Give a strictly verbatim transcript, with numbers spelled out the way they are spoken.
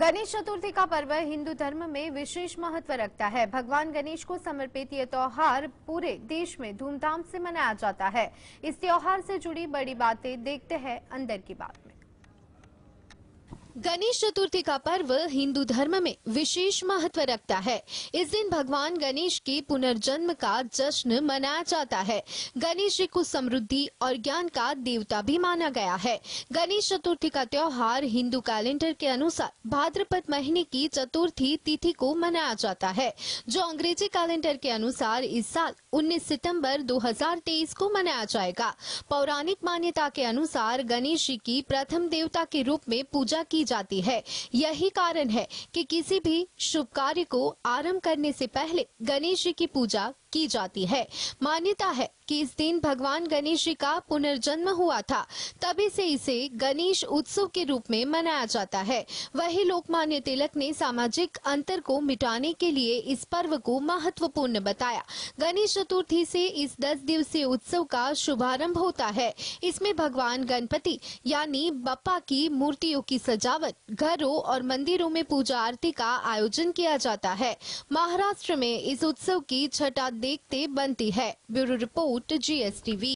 गणेश चतुर्थी का पर्व हिंदू धर्म में विशेष महत्व रखता है। भगवान गणेश को समर्पित यह त्योहार पूरे देश में धूमधाम से मनाया जाता है। इस त्योहार से जुड़ी बड़ी बातें देखते हैं अंदर की बात में। गणेश चतुर्थी का पर्व हिंदू धर्म में विशेष महत्व रखता है। इस दिन भगवान गणेश के पुनर्जन्म का जश्न मनाया जाता है। गणेश जी को समृद्धि और ज्ञान का देवता भी माना गया है। गणेश चतुर्थी का त्योहार हिंदू कैलेंडर के अनुसार भाद्रपद महीने की चतुर्थी तिथि को मनाया जाता है, जो अंग्रेजी कैलेंडर के अनुसार इस साल उन्नीस सितम्बर दो हजार तेईस को मनाया जाएगा। पौराणिक मान्यता के अनुसार गणेश जी की प्रथम देवता के रूप में पूजा की जाती है। यही कारण है कि किसी भी शुभ कार्य को आरंभ करने से पहले गणेश जी की पूजा की जाती है। मान्यता है कि इस दिन भगवान गणेश जी का पुनर्जन्म हुआ था, तभी से इसे गणेश उत्सव के रूप में मनाया जाता है। वही लोकमान्य तिलक ने सामाजिक अंतर को मिटाने के लिए इस पर्व को महत्वपूर्ण बताया। गणेश चतुर्थी से इस दस दिवसीय उत्सव का शुभारंभ होता है। इसमें भगवान गणपति यानी बप्पा की मूर्तियों की सजावट, घरों और मंदिरों में पूजा आरती का आयोजन किया जाता है। महाराष्ट्र में इस उत्सव की छठा देखते बनती है। Bureau report G S T we.